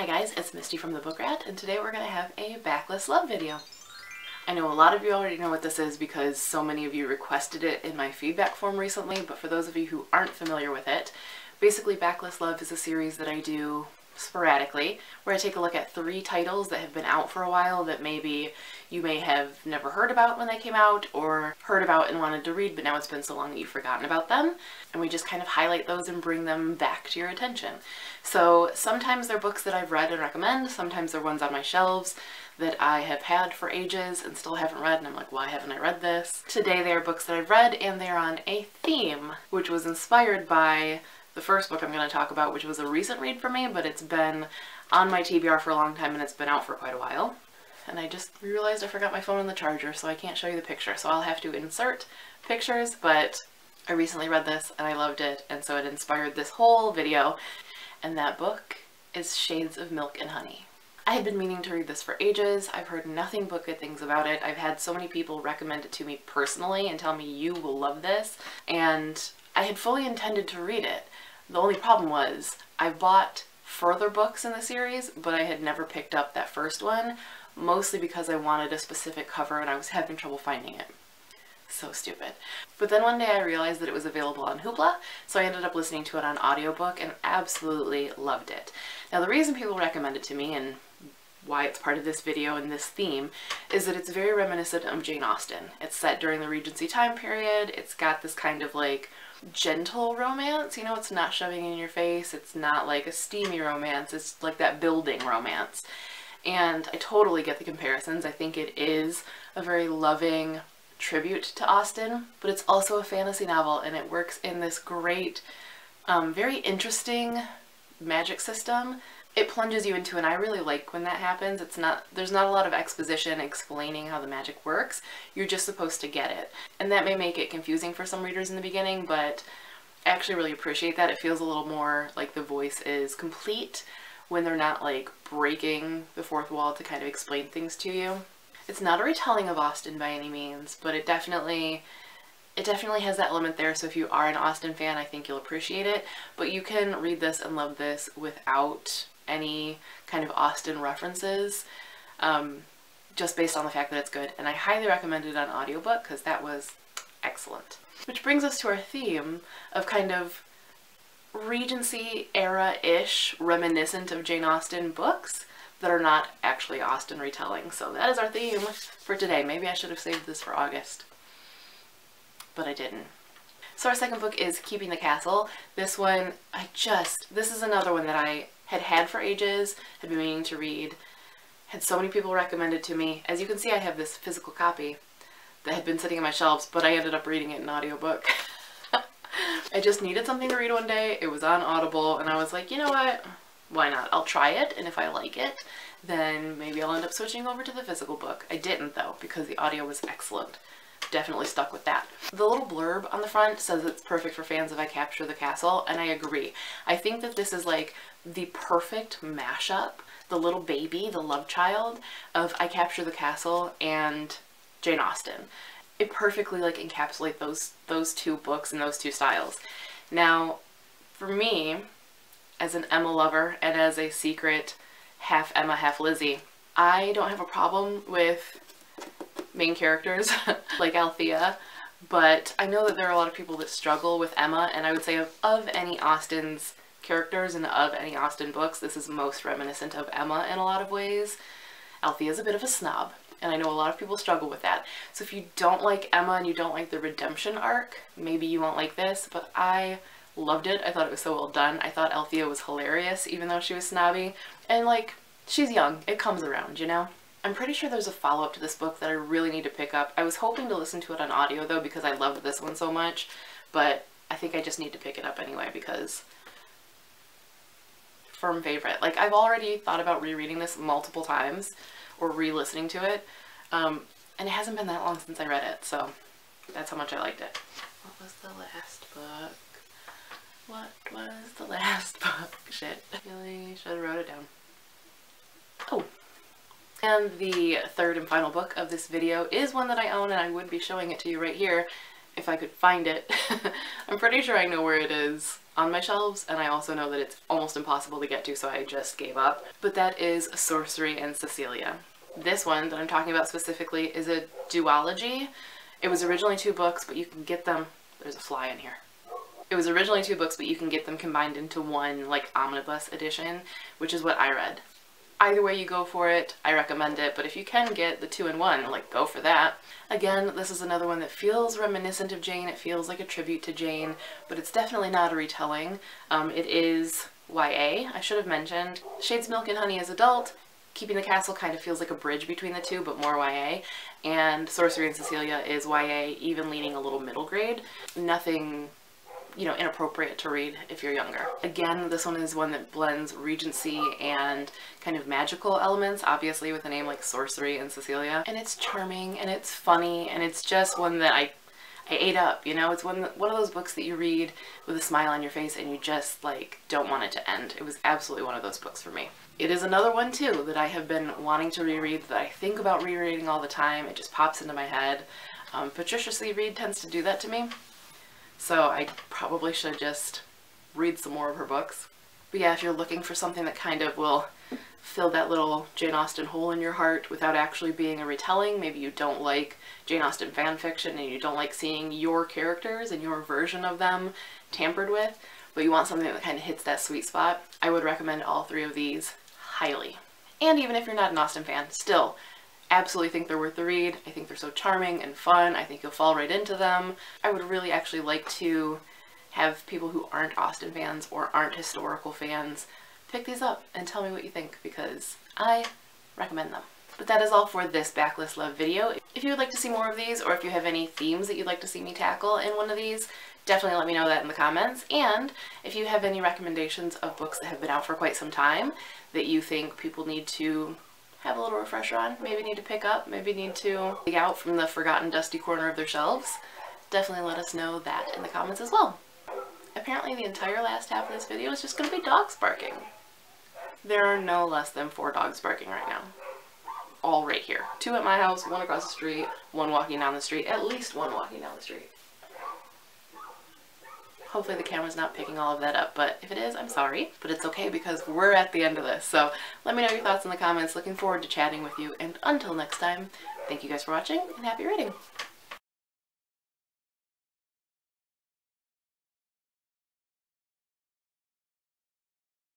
Hi guys, it's Misty from The Book Rat, and today we're going to have a Backlist Love video. I know a lot of you already know what this is because so many of you requested it in my feedback form recently, but for those of you who aren't familiar with it, basically Backlist Love is a series that I do sporadically where I take a look at three titles that have been out for a while that maybe you may have never heard about when they came out or heard about and wanted to read, but now it's been so long that you've forgotten about them, and we just kind of highlight those and bring them back to your attention. So sometimes they're books that I've read and recommend, sometimes they're ones on my shelves that I have had for ages and still haven't read, and I'm like, why haven't I read this? Today they are books that I've read, and they're on a theme, which was inspired by the first book I'm going to talk about, which was a recent read for me, but it's been on my TBR for a long time and it's been out for quite a while. And I just realized I forgot my phone on the charger, so I can't show you the picture, so I'll have to insert pictures, but I recently read this and I loved it, and so it inspired this whole video. And that book is Shades of Milk and Honey. I had been meaning to read this for ages. I've heard nothing but good things about it. I've had so many people recommend it to me personally and tell me you will love this, and I had fully intended to read it. The only problem was I bought further books in the series, but I had never picked up that first one, mostly because I wanted a specific cover and I was having trouble finding it. So stupid. But then one day I realized that it was available on Hoopla, so I ended up listening to it on audiobook and absolutely loved it. Now, the reason people recommend it to me and why it's part of this video and this theme is that it's very reminiscent of Jane Austen. It's set during the Regency time period. It's got this kind of like gentle romance, you know, it's not shoving in your face, it's not like a steamy romance, it's like that building romance. And I totally get the comparisons. I think it is a very loving tribute to Austen, but it's also a fantasy novel, and it works in this great, very interesting magic system. It plunges you into, and I really like when that happens. There's not a lot of exposition explaining how the magic works. You're just supposed to get it. And that may make it confusing for some readers in the beginning, but I actually really appreciate that. It feels a little more like the voice is complete when they're not like breaking the fourth wall to kind of explain things to you. It's not a retelling of Austen by any means, but it definitely has that element there, so if you are an Austen fan, I think you'll appreciate it. But you can read this and love this without any kind of Austen references, just based on the fact that it's good, and I highly recommend it on audiobook because that was excellent. Which brings us to our theme of kind of Regency era-ish, reminiscent of Jane Austen books that are not actually Austen retellings. So that is our theme for today. Maybe I should have saved this for August, but I didn't. So our second book is Keeping the Castle. This one, this is another one that I had for ages, had been meaning to read, had so many people recommended to me. As you can see, I have this physical copy that had been sitting on my shelves, but I ended up reading it in audiobook. I just needed something to read one day. It was on Audible, and I was like, you know what? Why not? I'll try it, and if I like it, then maybe I'll end up switching over to the physical book. I didn't, though, because the audio was excellent. Definitely stuck with that. The little blurb on the front says it's perfect for fans of I Capture the Castle, and I agree. I think that this is like the perfect mashup, the little baby, the love child of I Capture the Castle and Jane Austen. It perfectly like encapsulates those two books and those two styles. Now, for me, as an Emma lover and as a secret half Emma, half Lizzie, I don't have a problem with main characters like Althea, but I know that there are a lot of people that struggle with Emma, and I would say of any Austen's characters and of any Austen books, this is most reminiscent of Emma in a lot of ways. Althea's a bit of a snob, and I know a lot of people struggle with that. So if you don't like Emma and you don't like the redemption arc, maybe you won't like this, but I loved it. I thought it was so well done. I thought Althea was hilarious, even though she was snobby, and like, she's young. It comes around, you know? I'm pretty sure there's a follow-up to this book that I really need to pick up. I was hoping to listen to it on audio, though, because I loved this one so much, but I think I just need to pick it up anyway because firm favorite. Like, I've already thought about rereading this multiple times or re-listening to it, and it hasn't been that long since I read it, so that's how much I liked it. What was the last book? What was the last book? Shit. I really should have wrote it down. Oh! And the third and final book of this video is one that I own, and I would be showing it to you right here. if I could find it. I'm pretty sure I know where it is on my shelves, and I also know that it's almost impossible to get to, so I just gave up. But that is Sorcery and Cecilia. This one that I'm talking about specifically is a duology. It was originally 2 books, but you can get them... There's a fly in here. It was originally 2 books, but you can get them combined into one, like, omnibus edition, which is what I read. Either way you go for it, I recommend it, but if you can get the 2-in-1, like, go for that. Again, this is another one that feels reminiscent of Jane. It feels like a tribute to Jane, but it's definitely not a retelling. It is YA, I should have mentioned. Shades of Milk and Honey is adult. Keeping the Castle kind of feels like a bridge between the two, but more YA. And Sorcery and Cecilia is YA, even leaning a little middle grade. Nothing, you know, inappropriate to read if you're younger. Again, this one is one that blends Regency and kind of magical elements, obviously with a name like Sorcery and Cecilia. And it's charming, and it's funny, and it's just one that I ate up, you know? It's one of those books that you read with a smile on your face and you just, like, don't want it to end. It was absolutely one of those books for me. It is another one, too, that I have been wanting to reread, that I think about rereading all the time. It just pops into my head. Patricia C. Reed tends to do that to me. So I probably should just read some more of her books. But yeah, if you're looking for something that kind of will fill that little Jane Austen hole in your heart without actually being a retelling, maybe you don't like Jane Austen fan fiction and you don't like seeing your characters and your version of them tampered with, but you want something that kind of hits that sweet spot, I would recommend all 3 of these highly. And even if you're not an Austen fan, still, absolutely think they're worth the read. I think they're so charming and fun. I think you'll fall right into them. I would really actually like to have people who aren't Austen fans or aren't historical fans pick these up and tell me what you think, because I recommend them. But that is all for this Backlist Love video. If you would like to see more of these, or if you have any themes that you'd like to see me tackle in one of these, definitely let me know that in the comments. And if you have any recommendations of books that have been out for quite some time that you think people need to have a little refresher on, maybe need to pick up, maybe need to dig out from the forgotten dusty corner of their shelves, definitely let us know that in the comments as well. Apparently the entire last half of this video is just going to be dogs barking. There are no less than 4 dogs barking right now. All right here. 2 at my house, 1 across the street, 1 walking down the street, at least 1 walking down the street. Hopefully the camera's not picking all of that up, but if it is, I'm sorry. But it's okay, because we're at the end of this, so let me know your thoughts in the comments. Looking forward to chatting with you, and until next time, thank you guys for watching, and happy reading!